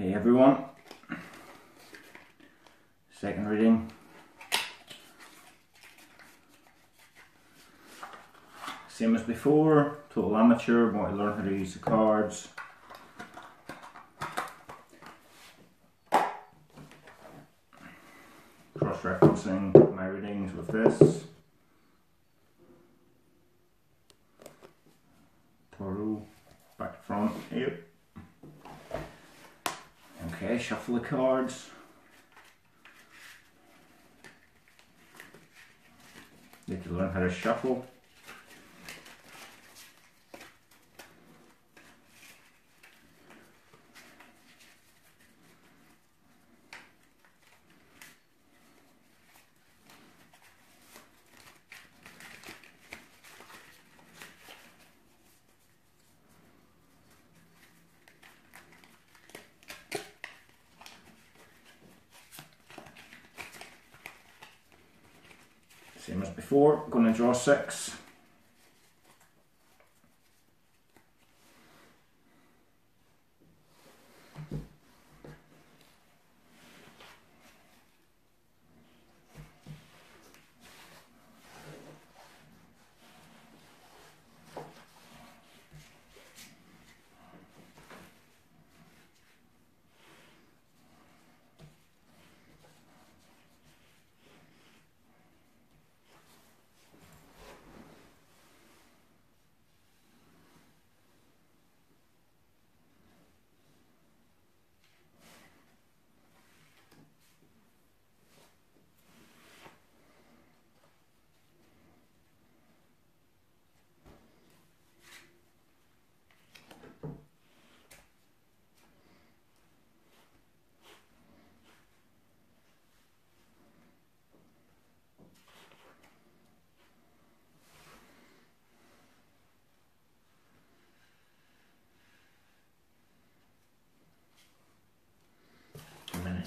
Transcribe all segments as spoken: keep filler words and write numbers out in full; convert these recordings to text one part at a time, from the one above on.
Hey everyone, second reading. Same as before, total amateur, want to learn how to use the cards. Cross-referencing my readings with this. Tarot, back to front, yep. Okay, shuffle the cards. Need to learn how to shuffle. Same as before, I'm going to draw six.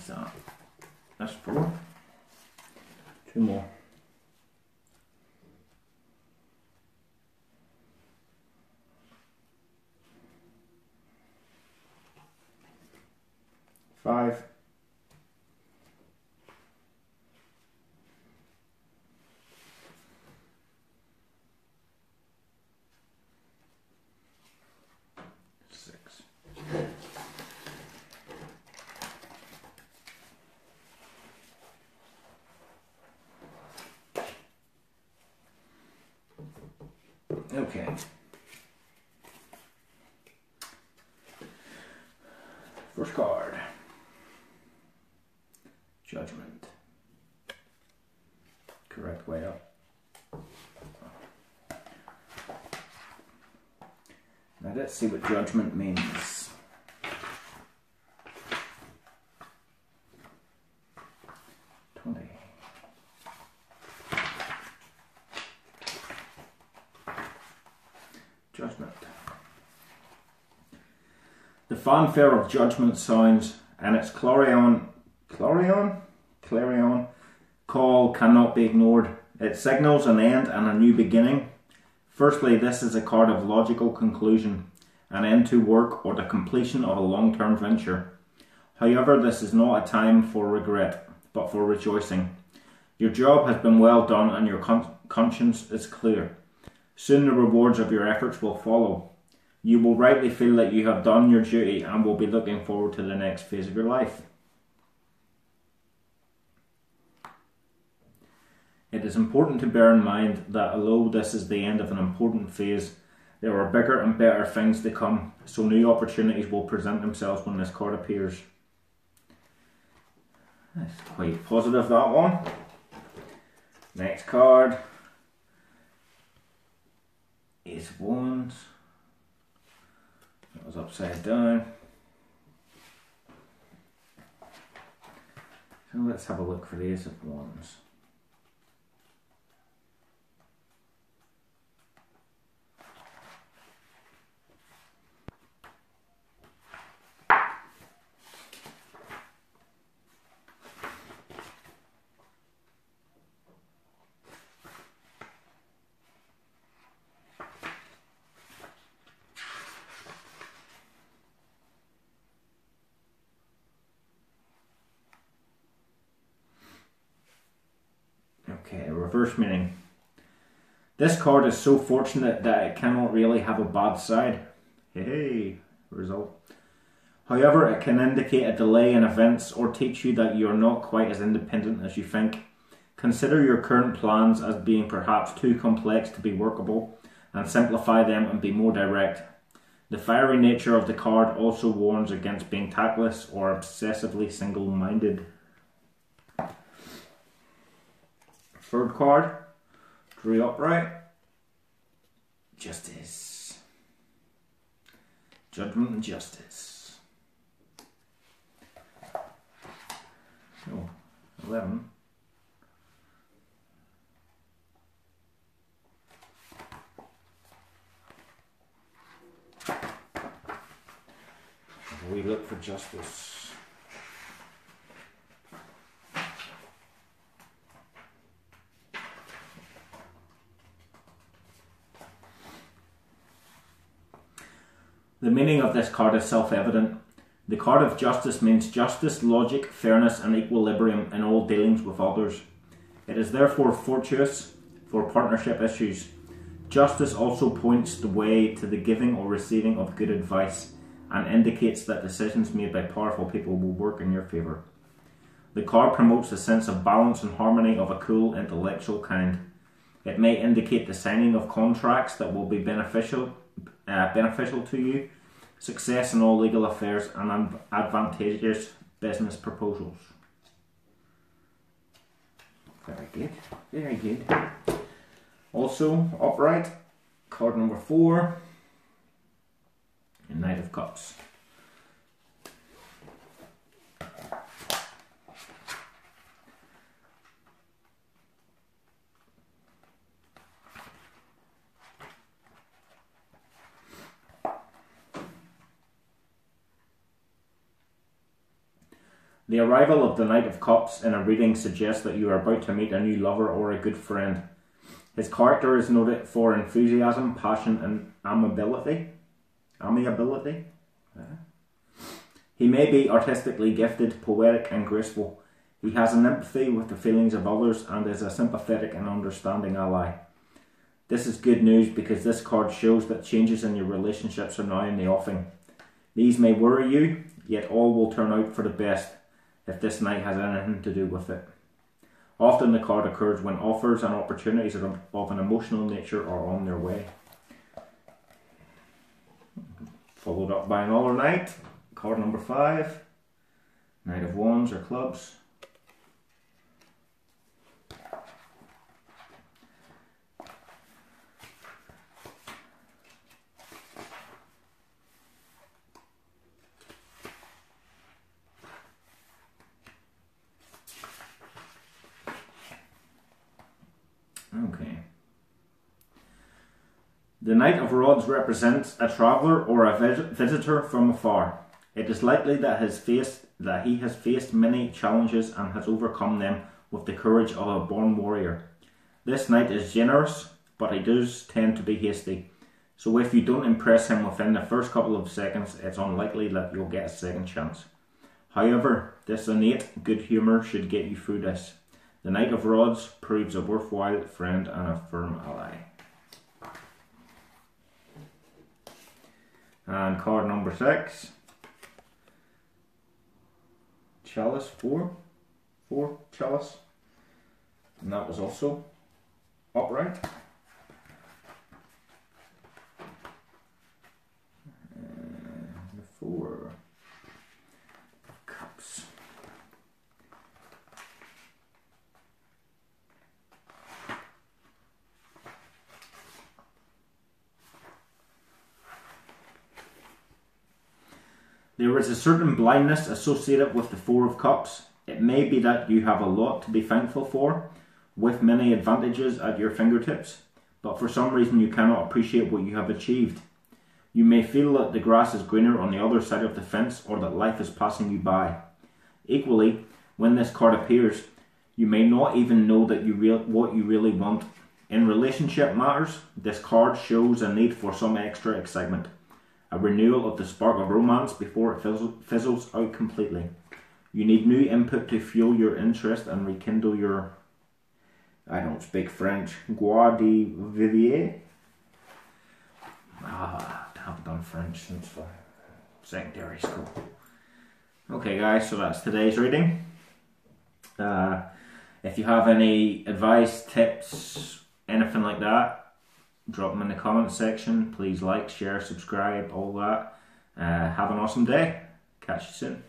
That. That's four. Two more. Five. Okay. First card. Judgment. Correct way up. Now let's see what judgment means. Judgment. The fanfare of judgment sounds, and its clarion, clarion, clarion call cannot be ignored. It signals an end and a new beginning. Firstly, this is a card of logical conclusion, an end to work or the completion of a long-term venture. However, this is not a time for regret, but for rejoicing. Your job has been well done and your con conscience is clear. Soon the rewards of your efforts will follow. You will rightly feel that you have done your duty and will be looking forward to the next phase of your life. It is important to bear in mind that although this is the end of an important phase, there are bigger and better things to come, so new opportunities will present themselves when this card appears. That's quite positive, that one. Next card. Ace of Wands. That was upside down. So let's have a look for the Ace of Wands. reverse meaning. This card is so fortunate that it cannot really have a bad side. Hey, result. However, it can indicate a delay in events or teach you that you are not quite as independent as you think. Consider your current plans as being perhaps too complex to be workable, and simplify them and be more direct. The fiery nature of the card also warns against being tactless or obsessively single-minded. Third card, drew upright, Justice. Judgment and Justice. Oh, eleven. We look for justice. The meaning of this card is self-evident. The card of justice means justice, logic, fairness, and equilibrium in all dealings with others. It is therefore fortuitous for partnership issues. Justice also points the way to the giving or receiving of good advice, and indicates that decisions made by powerful people will work in your favour. The card promotes a sense of balance and harmony of a cool, intellectual kind. It may indicate the signing of contracts that will be beneficial, uh, beneficial to you, success in all legal affairs, and advantageous business proposals. Very good, very good. Also, upright, card number four. Knight of Cups. The arrival of the Knight of Cups in a reading suggests that you are about to meet a new lover or a good friend. His character is noted for enthusiasm, passion, and amiability. Amiability. Yeah. He may be artistically gifted, poetic and graceful. He has an empathy with the feelings of others and is a sympathetic and understanding ally. This is good news because this card shows that changes in your relationships are now in the offing. These may worry you, yet all will turn out for the best if this knight has anything to do with it. Often the card occurs when offers and opportunities of an emotional nature are on their way. Followed up by another knight, card number five, Knight of Wands or Clubs. Okay. The Knight of Rods represents a traveller or a visitor from afar. It is likely that, his face, that he has faced many challenges and has overcome them with the courage of a born warrior. This knight is generous, but he does tend to be hasty. So if you don't impress him within the first couple of seconds, it's unlikely that you'll get a second chance. However, this innate good humour should get you through this. The Knight of Rods proves a worthwhile friend and a firm ally. And card number six, Chalice, four, four, Chalice, and that was also upright. And the Four of Cups. There is a certain blindness associated with the Four of Cups. It may be that you have a lot to be thankful for, with many advantages at your fingertips, but for some reason you cannot appreciate what you have achieved. You may feel that the grass is greener on the other side of the fence, or that life is passing you by. Equally, when this card appears, you may not even know that you real what you really want. In relationship matters, this card shows a need for some extra excitement. A renewal of the spark of romance before it fizzles out completely. You need new input to fuel your interest and rekindle your I don't speak French. Guardivivier. Ah, I haven't done French since secondary school. Okay guys, so that's today's reading. Uh, if you have any advice, tips, anything like that, drop them in the comment section. Please like, share, subscribe, all that. Uh, have an awesome day. Catch you soon.